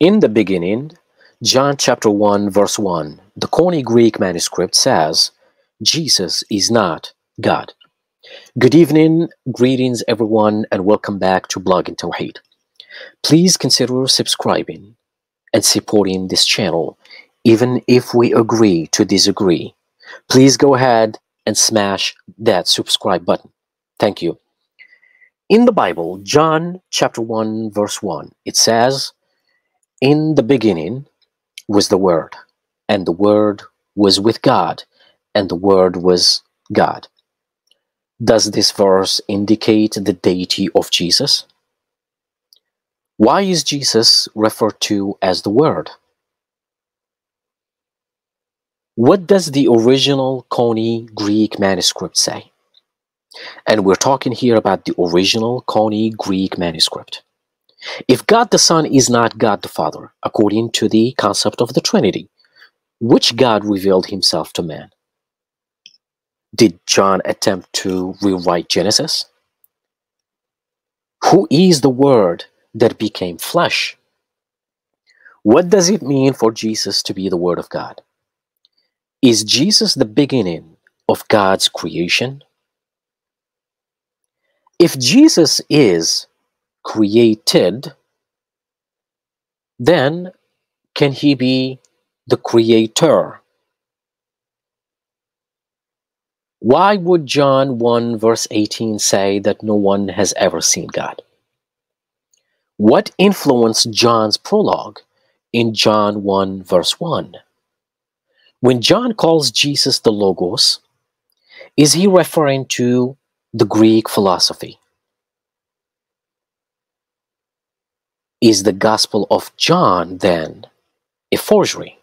In the beginning, John chapter 1 verse 1, the Koine Greek manuscript says, Jesus is not God. Good evening, greetings everyone, and welcome back to Blogging Tawheed. Please consider subscribing and supporting this channel, even if we agree to disagree. Please go ahead and smash that subscribe button. Thank you. In the Bible, John chapter 1 verse 1, it says, in the beginning was the Word, and the Word was with God, and the Word was God. Does this verse indicate the deity of Jesus? Why is Jesus referred to as the Word? What does the original Koine Greek manuscript say? And we're talking here about the original Koine Greek manuscript. If God the Son is not God the Father, according to the concept of the Trinity, which God revealed himself to man? Did John attempt to rewrite Genesis? Who is the Word that became flesh? What does it mean for Jesus to be the Word of God? Is Jesus the beginning of God's creation? If Jesus is created, then can he be the creator? Why would John 1 verse 18 say that no one has ever seen God? What influenced John's prologue in John 1 verse 1? When John calls Jesus the Logos, is he referring to the Greek philosophy? Is the Gospel of John then a forgery?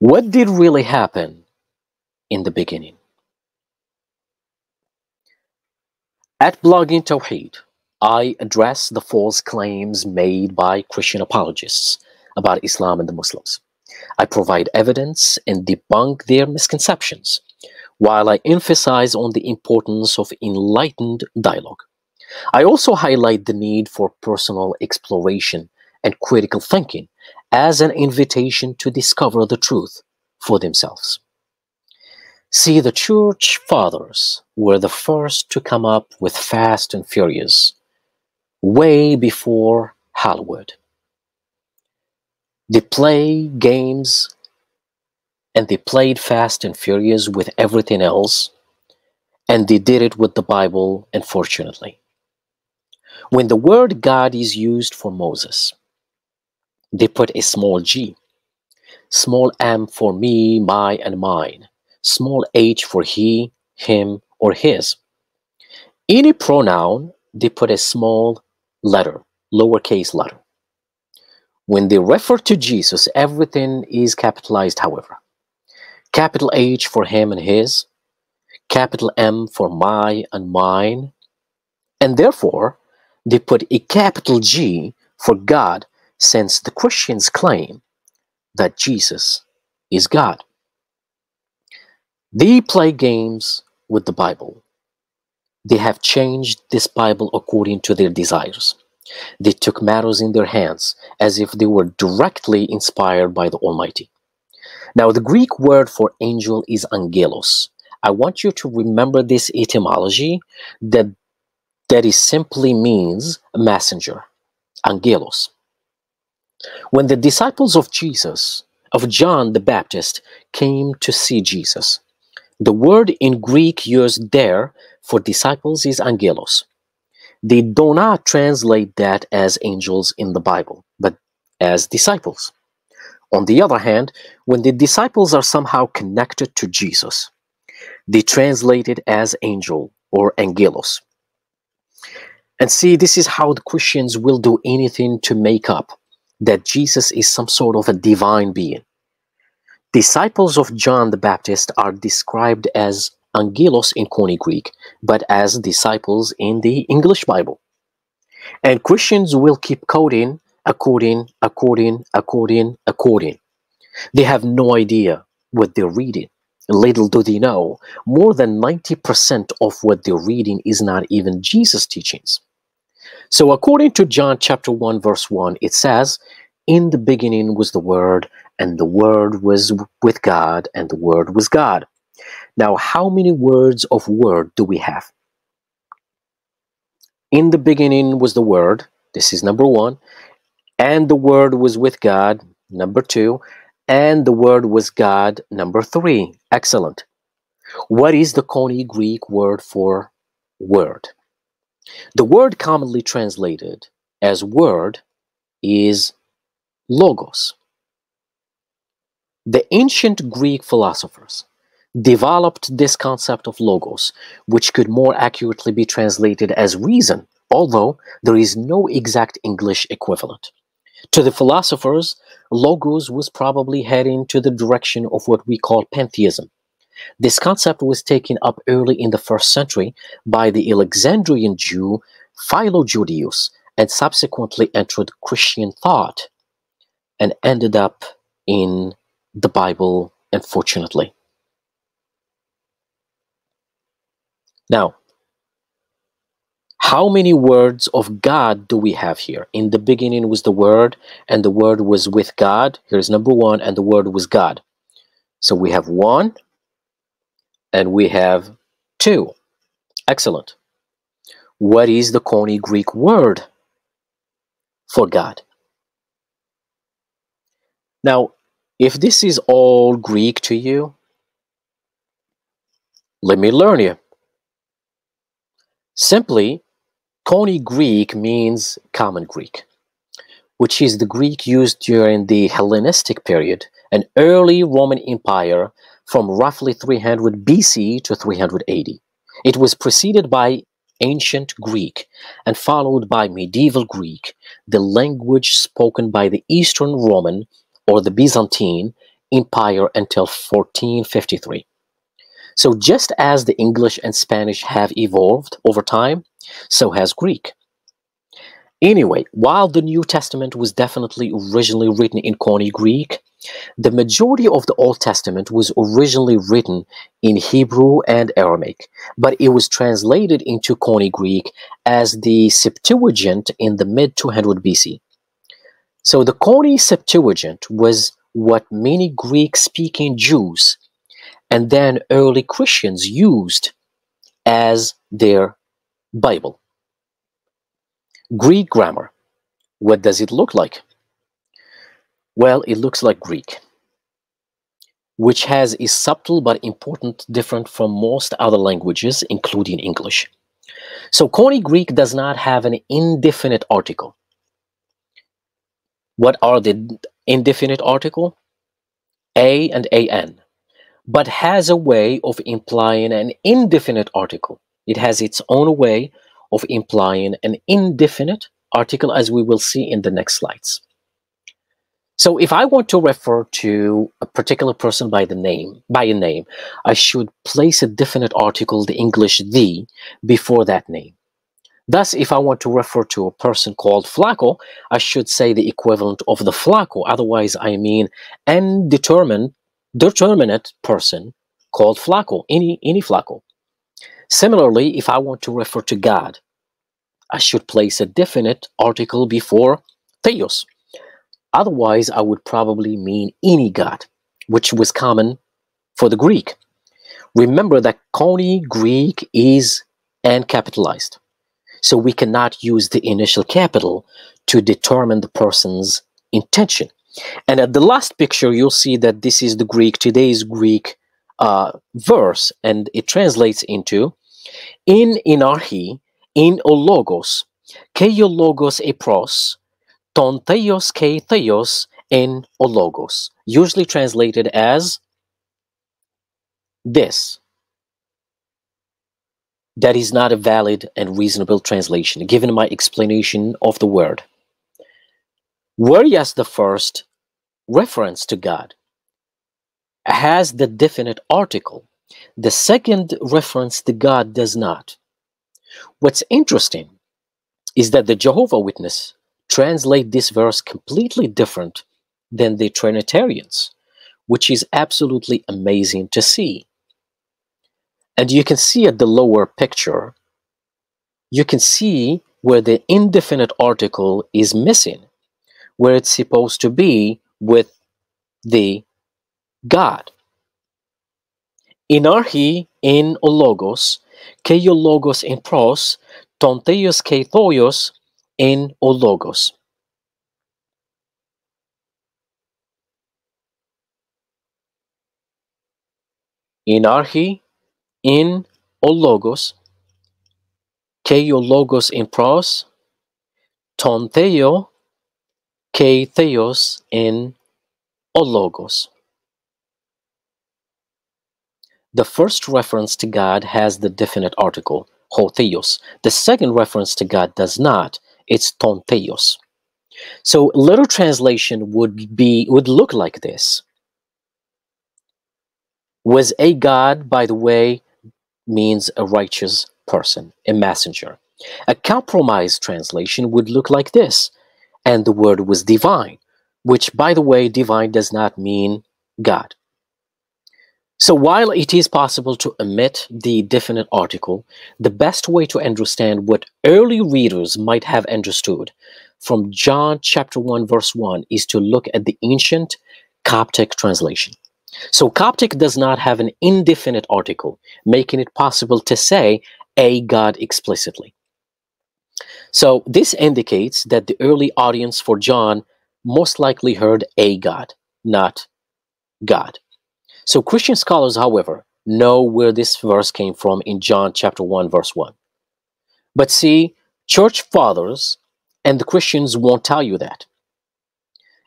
What did really happen in the beginning? At Blogging Tawheed, I address the false claims made by Christian apologists about Islam and the Muslims. I provide evidence and debunk their misconceptions, while I emphasize on the importance of enlightened dialogue. I also highlight the need for personal exploration and critical thinking as an invitation to discover the truth for themselves. See, the church fathers were the first to come up with Fast and Furious way before Hollywood. They play games and they played Fast and Furious with everything else, and they did it with the Bible, unfortunately. When the word God is used for Moses, they put a small g, small m for me, my, and mine, small h for he, him, or his. Any pronoun, they put a small letter, lowercase letter. When they refer to Jesus, everything is capitalized, however. Capital H for him and his, capital M for my and mine, and therefore, they put a capital G for God, since the Christians claim that Jesus is God. They play games with the Bible. They have changed this Bible according to their desires. They took matters in their hands as if they were directly inspired by the Almighty. Now, the Greek word for angel is angelos. I want you to remember this etymology that it simply means messenger, angelos. When the disciples of Jesus, of John the Baptist, came to see Jesus, the word in Greek used there for disciples is angelos. They do not translate that as angels in the Bible, but as disciples. On the other hand, when the disciples are somehow connected to Jesus, they translate it as angel or angelos. And see, this is how the Christians will do anything to make up that Jesus is some sort of a divine being. Disciples of John the Baptist are described as angelos in Koine Greek, but as disciples in the English Bible. And Christians will keep coding according. They have no idea what they're reading. Little do they know, more than 90% of what they're reading is not even Jesus' teachings. So according to John chapter 1 verse 1, it says, "In the beginning was the Word, and the Word was with God, and the Word was God." Now, how many words of Word do we have? In the beginning was the Word. This is number one. And the Word was with God, number two. And the Word was God, number three. Excellent. What is the Koine Greek word for word? The word commonly translated as word is logos. The ancient Greek philosophers developed this concept of logos, which could more accurately be translated as reason, although there is no exact English equivalent. To the philosophers, logos was probably heading to the direction of what we call pantheism. This concept was taken up early in the first century by the Alexandrian Jew Philo Judaeus, and subsequently entered Christian thought and ended up in the Bible, unfortunately. Now, how many words of God do we have here? In the beginning was the Word, and the Word was with God. Here's number one, and the Word was God. So we have one, and we have two. Excellent. What is the Koine Greek word for God? Now, if this is all Greek to you, let me learn you. Simply, Koine Greek means common Greek, which is the Greek used during the Hellenistic period, an early Roman Empire from roughly 300 BC to 380. It was preceded by Ancient Greek and followed by Medieval Greek, the language spoken by the Eastern Roman or the Byzantine Empire until 1453. So just as the English and Spanish have evolved over time, so has Greek. Anyway, while the New Testament was definitely originally written in Koine Greek, the majority of the Old Testament was originally written in Hebrew and Aramaic, but it was translated into Koine Greek as the Septuagint in the mid-200 BC. So the Koine Septuagint was what many Greek-speaking Jews and then early Christians used as their Bible. Greek grammar. What does it look like? Well, it looks like Greek, which has a subtle but important difference from most other languages, including English. So Koine Greek does not have an indefinite article. What are the indefinite article? A and an. But has a way of implying an indefinite article. It has its own way of implying an indefinite article, as we will see in the next slides. So if I want to refer to a particular person by a name, I should place a definite article, the English the, before that name. Thus, if I want to refer to a person called Flaco, I should say the equivalent of the Flaco. Otherwise, I mean indeterminate person called Flaco, any Flaco. Similarly, if I want to refer to God, I should place a definite article before theos. Otherwise, I would probably mean any God, which was common for the Greek. Remember that Koine Greek is uncapitalized, so we cannot use the initial capital to determine the person's intention. And at the last picture, you'll see that this is the Greek, today's Greek verse, and it translates into, in enarche, in o logos, ke o logos e pros, ton theos ke theos en o logos, usually translated as this. That is not a valid and reasonable translation, given my explanation of the word. Whereas the first reference to God has the definite article, the second reference to God does not. What's interesting is that the Jehovah's Witnesses translate this verse completely different than the Trinitarians, which is absolutely amazing to see. And you can see at the lower picture, you can see where the indefinite article is missing, where it's supposed to be with the God. Inarchi in o logos, keio logos in pros, ton theos ke thoios in o logos. Inarchi in o logos, keio logos in pros, ton theo ke theos in o logos. The first reference to God has the definite article, ho theos. The second reference to God does not. It's ton theos. So literal translation would look like this. Was a God, by the way, means a righteous person, a messenger. A compromise translation would look like this. And the word was divine, which, by the way, divine does not mean God. So while it is possible to omit the definite article, the best way to understand what early readers might have understood from John chapter 1 verse 1 is to look at the ancient Coptic translation. So Coptic does not have an indefinite article, making it possible to say a God explicitly. So this indicates that the early audience for John most likely heard a God, not God. So Christian scholars, however, know where this verse came from in John chapter 1, verse 1. But see, church fathers and the Christians won't tell you that.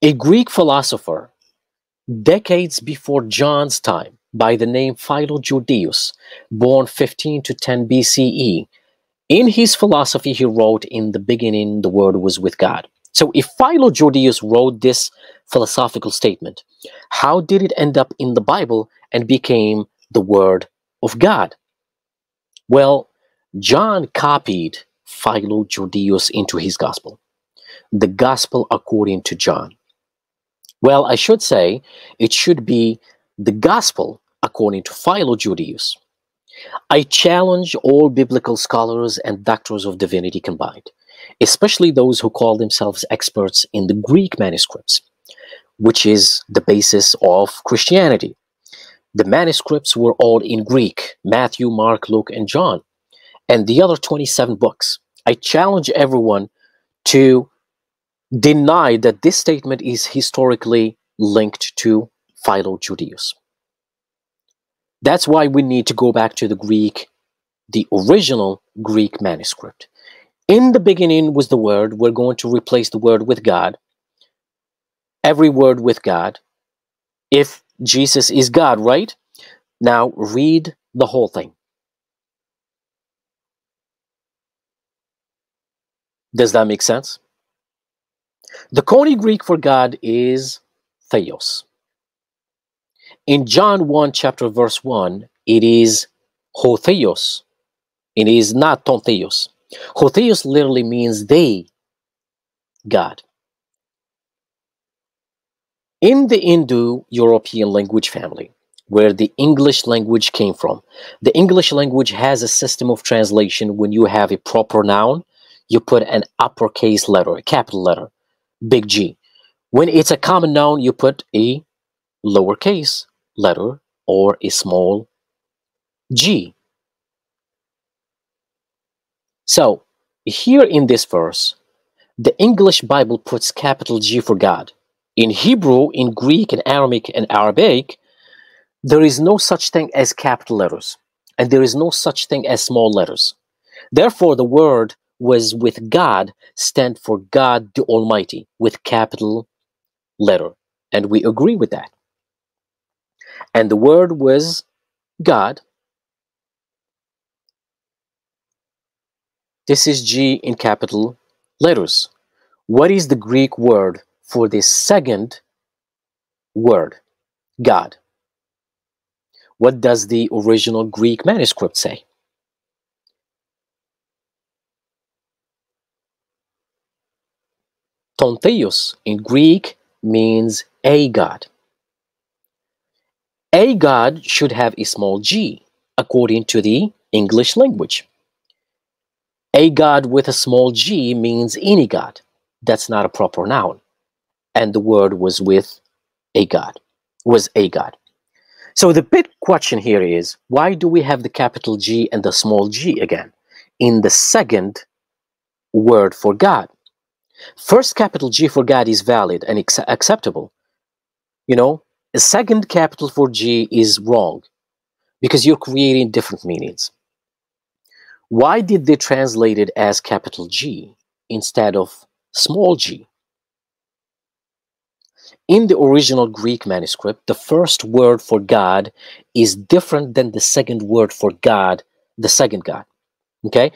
A Greek philosopher, decades before John's time, by the name Philo Judaeus, born 15 to 10 BCE, in his philosophy he wrote, "In the beginning the Word was with God." So if Philo Judaeus wrote this philosophical statement, how did it end up in the Bible and became the Word of God? Well, John copied Philo Judaeus into his gospel, the gospel according to John. Well, I should say it should be the gospel according to Philo Judaeus. I challenge all biblical scholars and doctors of divinity combined, especially those who call themselves experts in the Greek manuscripts, which is the basis of Christianity. The manuscripts were all in Greek, Matthew, Mark, Luke, and John, and the other 27 books. I challenge everyone to deny that this statement is historically linked to Philo Judaeus. That's why we need to go back to the original Greek manuscript. In the beginning was the Word. We're going to replace the word with God. Every word with God. If Jesus is God, right? Now read the whole thing. Does that make sense? The Koine Greek for God is theos. In John 1 chapter verse 1, it is ho theos. It is not ton theos. Ho theos literally means they, God. In the Indo-European language family, where the English language came from, the English language has a system of translation. When you have a proper noun, you put an uppercase letter, a capital letter, big G. When it's a common noun, you put a lowercase letter or a small g. So, here in this verse, the English Bible puts capital G for God. In Hebrew, in Greek, in Aramaic, and Arabic, there is no such thing as capital letters, and there is no such thing as small letters. Therefore, the word was with God stand for God the Almighty with capital letter, and we agree with that. And the word was God. This is G in capital letters. What is the Greek word for this second word, God? What does the original Greek manuscript say? Ton theos in Greek means a God. A God should have a small g according to the English language. A god with a small g means any god. That's not a proper noun. And the word was with a god, was a god. So the big question here is, why do we have the capital G and the small g again in the second word for God? First capital G for God is valid and acceptable. You know, the second capital for G is wrong because you're creating different meanings. Why did they translate it as capital G instead of small g? In the original Greek manuscript, the first word for God is different than the second word for God, the second God. Okay?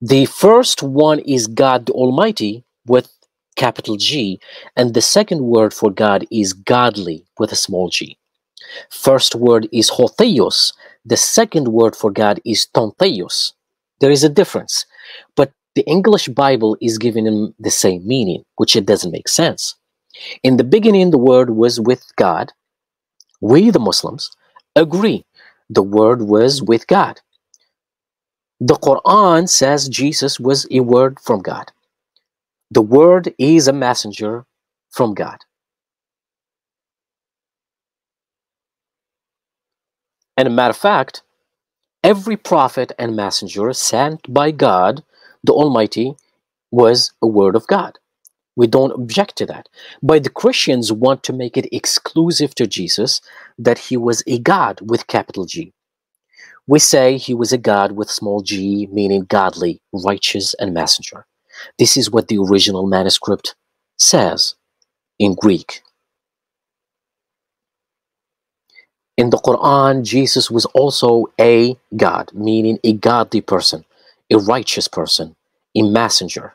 The first one is God the Almighty with capital G, and the second word for God is godly with a small g. First word is hotheos. The second word for God is tontheos. There is a difference, but the English Bible is giving them the same meaning, which it doesn't make sense. In the beginning, the word was with God. We, the Muslims, agree the word was with God. The Quran says Jesus was a word from God. The word is a messenger from God. And a matter of fact, every prophet and messenger sent by God, the Almighty, was a word of God. We don't object to that. But the Christians want to make it exclusive to Jesus that he was a God with capital G. We say he was a God with small g, meaning godly, righteous, and messenger. This is what the original manuscript says in Greek. In the Quran, Jesus was also a God, meaning a godly person, a righteous person, a messenger.